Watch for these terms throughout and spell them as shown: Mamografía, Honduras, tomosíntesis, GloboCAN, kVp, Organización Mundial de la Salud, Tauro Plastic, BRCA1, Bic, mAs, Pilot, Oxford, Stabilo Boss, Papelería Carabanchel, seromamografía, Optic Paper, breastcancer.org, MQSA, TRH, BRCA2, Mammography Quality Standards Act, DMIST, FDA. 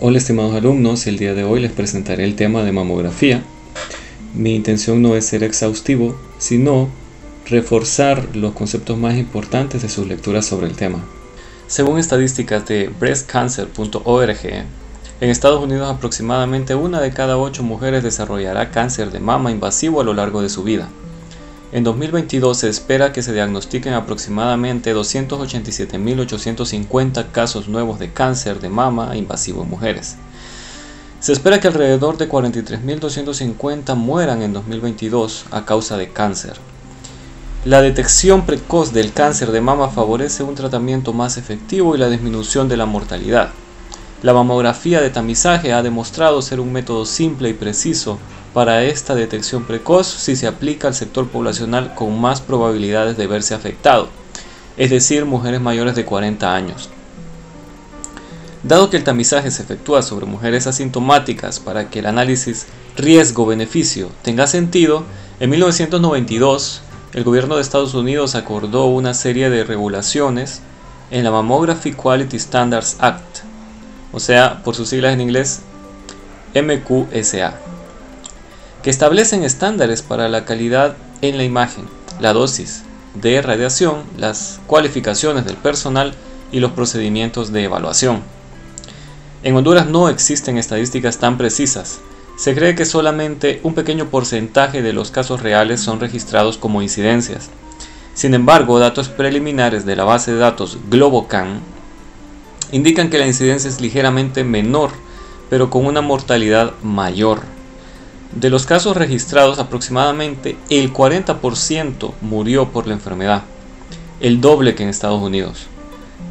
Hola estimados alumnos, el día de hoy les presentaré el tema de mamografía. Mi intención no es ser exhaustivo, sino reforzar los conceptos más importantes de sus lecturas sobre el tema. Según estadísticas de breastcancer.org, en Estados Unidos aproximadamente una de cada 8 mujeres desarrollará cáncer de mama invasivo a lo largo de su vida. En 2022 se espera que se diagnostiquen aproximadamente 287.850 casos nuevos de cáncer de mama invasivo en mujeres. Se espera que alrededor de 43.250 mueran en 2022 a causa de cáncer. La detección precoz del cáncer de mama favorece un tratamiento más efectivo y la disminución de la mortalidad. La mamografía de tamizaje ha demostrado ser un método simple y preciso para esta detección precoz si se aplica al sector poblacional con más probabilidades de verse afectado, es decir, mujeres mayores de 40 años. Dado que el tamizaje se efectúa sobre mujeres asintomáticas para que el análisis riesgo-beneficio tenga sentido, en 1992 el gobierno de Estados Unidos acordó una serie de regulaciones en la Mammography Quality Standards Act, o sea, por sus siglas en inglés, MQSA, que establecen estándares para la calidad en la imagen, la dosis de radiación, las cualificaciones del personal y los procedimientos de evaluación. En Honduras no existen estadísticas tan precisas. Se cree que solamente un pequeño porcentaje de los casos reales son registrados como incidencias. Sin embargo, datos preliminares de la base de datos GloboCAN indican que la incidencia es ligeramente menor, pero con una mortalidad mayor. De los casos registrados, aproximadamente el 40% murió por la enfermedad, el doble que en Estados Unidos.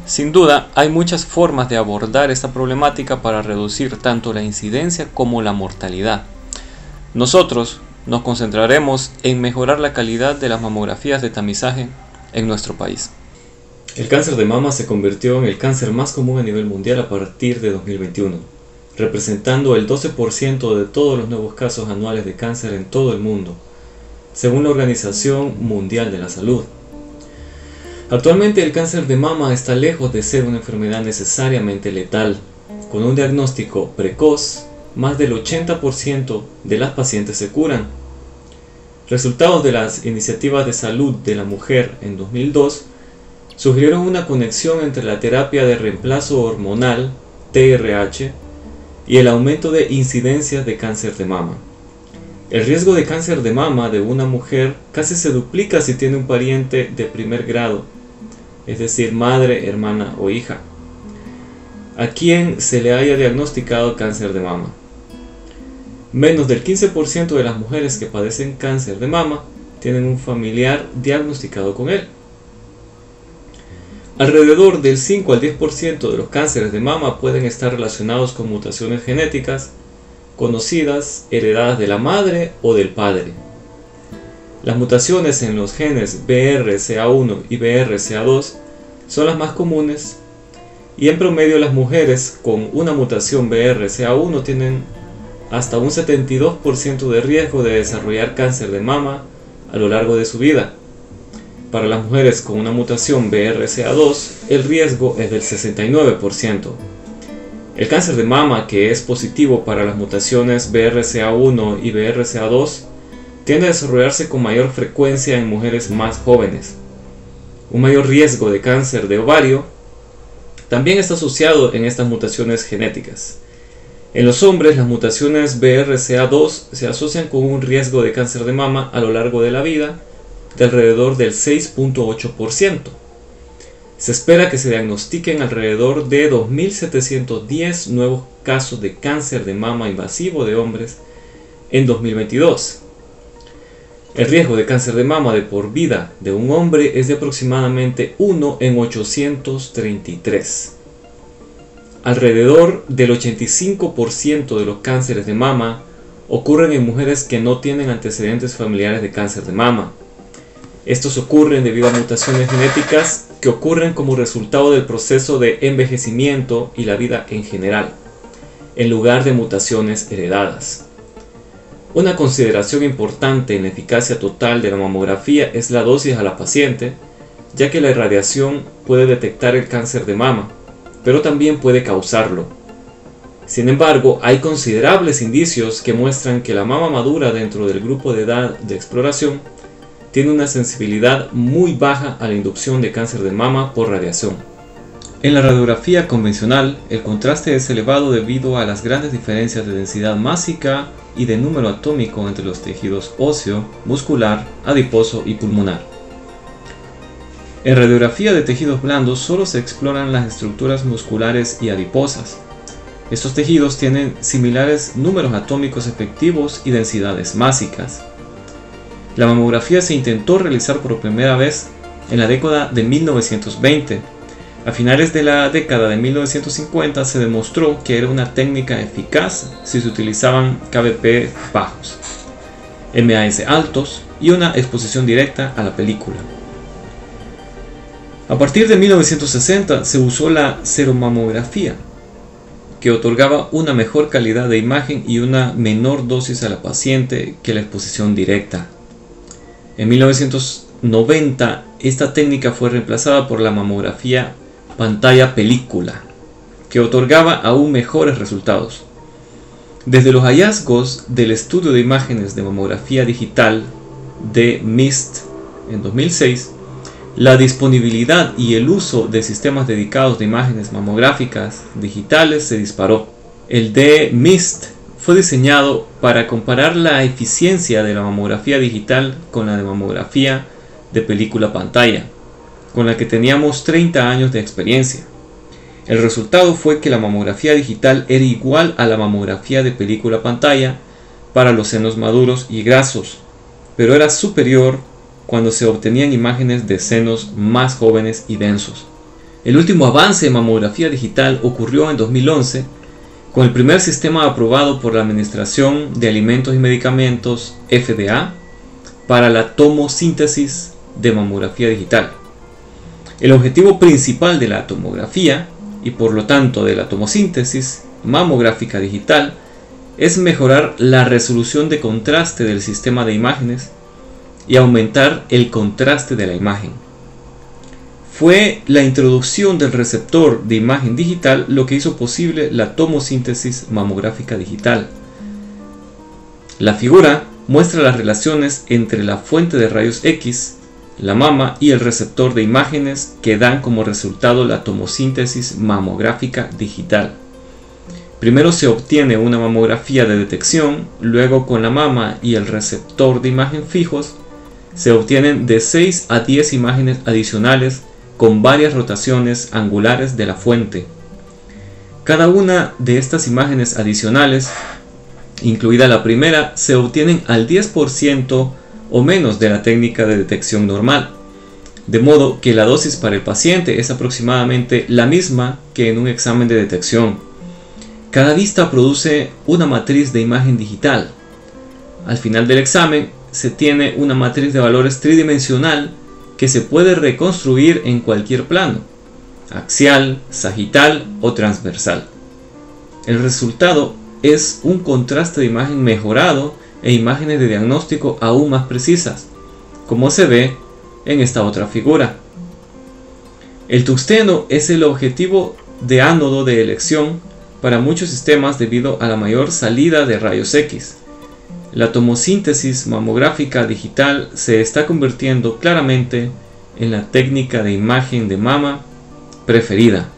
Sin duda, hay muchas formas de abordar esta problemática para reducir tanto la incidencia como la mortalidad. Nosotros nos concentraremos en mejorar la calidad de las mamografías de tamizaje en nuestro país. El cáncer de mama se convirtió en el cáncer más común a nivel mundial a partir de 2021, representando el 12% de todos los nuevos casos anuales de cáncer en todo el mundo, según la Organización Mundial de la Salud. Actualmente el cáncer de mama está lejos de ser una enfermedad necesariamente letal. Con un diagnóstico precoz, más del 80% de las pacientes se curan. Resultados de las iniciativas de salud de la mujer en 2002 sugirieron una conexión entre la terapia de reemplazo hormonal, TRH, y el aumento de incidencias de cáncer de mama. El riesgo de cáncer de mama de una mujer casi se duplica si tiene un pariente de primer grado, es decir, madre, hermana o hija, a quien se le haya diagnosticado cáncer de mama. Menos del 15% de las mujeres que padecen cáncer de mama tienen un familiar diagnosticado con él. Alrededor del 5 al 10% de los cánceres de mama pueden estar relacionados con mutaciones genéticas conocidas, heredadas de la madre o del padre. Las mutaciones en los genes BRCA1 y BRCA2 son las más comunes, y en promedio las mujeres con una mutación BRCA1 tienen hasta un 72% de riesgo de desarrollar cáncer de mama a lo largo de su vida. Para las mujeres con una mutación BRCA2, el riesgo es del 69%. El cáncer de mama que es positivo para las mutaciones BRCA1 y BRCA2 tiende a desarrollarse con mayor frecuencia en mujeres más jóvenes. Un mayor riesgo de cáncer de ovario también está asociado en estas mutaciones genéticas. En los hombres, las mutaciones BRCA2 se asocian con un riesgo de cáncer de mama a lo largo de la vida de alrededor del 6.8%. Se espera que se diagnostiquen alrededor de 2.710 nuevos casos de cáncer de mama invasivo de hombres en 2022. El riesgo de cáncer de mama de por vida de un hombre es de aproximadamente 1 en 833. Alrededor del 85% de los cánceres de mama ocurren en mujeres que no tienen antecedentes familiares de cáncer de mama. Estos ocurren debido a mutaciones genéticas que ocurren como resultado del proceso de envejecimiento y la vida en general, en lugar de mutaciones heredadas. Una consideración importante en la eficacia total de la mamografía es la dosis a la paciente, ya que la irradiación puede detectar el cáncer de mama, pero también puede causarlo. Sin embargo, hay considerables indicios que muestran que la mama madura dentro del grupo de edad de exploración tiene una sensibilidad muy baja a la inducción de cáncer de mama por radiación. En la radiografía convencional, el contraste es elevado debido a las grandes diferencias de densidad másica y de número atómico entre los tejidos óseo, muscular, adiposo y pulmonar. En radiografía de tejidos blandos solo se exploran las estructuras musculares y adiposas. Estos tejidos tienen similares números atómicos efectivos y densidades másicas. La mamografía se intentó realizar por primera vez en la década de 1920. A finales de la década de 1950 se demostró que era una técnica eficaz si se utilizaban kVp bajos, mAs altos y una exposición directa a la película. A partir de 1960 se usó la seromamografía, que otorgaba una mejor calidad de imagen y una menor dosis a la paciente que la exposición directa. En 1990 esta técnica fue reemplazada por la mamografía pantalla-película, que otorgaba aún mejores resultados. Desde los hallazgos del estudio de imágenes de mamografía digital de DMIST en 2006, la disponibilidad y el uso de sistemas dedicados de imágenes mamográficas digitales se disparó. El DMIST fue diseñado para comparar la eficiencia de la mamografía digital con la de mamografía de película pantalla, con la que teníamos 30 años de experiencia. El resultado fue que la mamografía digital era igual a la mamografía de película pantalla para los senos maduros y grasos, pero era superior cuando se obtenían imágenes de senos más jóvenes y densos. El último avance en mamografía digital ocurrió en 2011 con el primer sistema aprobado por la Administración de Alimentos y Medicamentos FDA para la tomosíntesis de mamografía digital. El objetivo principal de la tomografía, y por lo tanto de la tomosíntesis mamográfica digital, es mejorar la resolución de contraste del sistema de imágenes y aumentar el contraste de la imagen. Fue la introducción del receptor de imagen digital lo que hizo posible la tomosíntesis mamográfica digital. La figura muestra las relaciones entre la fuente de rayos X, la mama y el receptor de imágenes que dan como resultado la tomosíntesis mamográfica digital. Primero se obtiene una mamografía de detección, luego con la mama y el receptor de imagen fijos se obtienen de 6 a 10 imágenes adicionales con varias rotaciones angulares de la fuente. Cada una de estas imágenes adicionales, incluida la primera, se obtienen al 10% o menos de la técnica de detección normal, de modo que la dosis para el paciente es aproximadamente la misma que en un examen de detección. Cada vista produce una matriz de imagen digital. Al final del examen se tiene una matriz de valores tridimensional que se puede reconstruir en cualquier plano, axial, sagital o transversal. El resultado es un contraste de imagen mejorado e imágenes de diagnóstico aún más precisas, como se ve en esta otra figura. El tungsteno es el objetivo de ánodo de elección para muchos sistemas debido a la mayor salida de rayos X. La tomosíntesis mamográfica digital se está convirtiendo claramente en la técnica de imagen de mama preferida.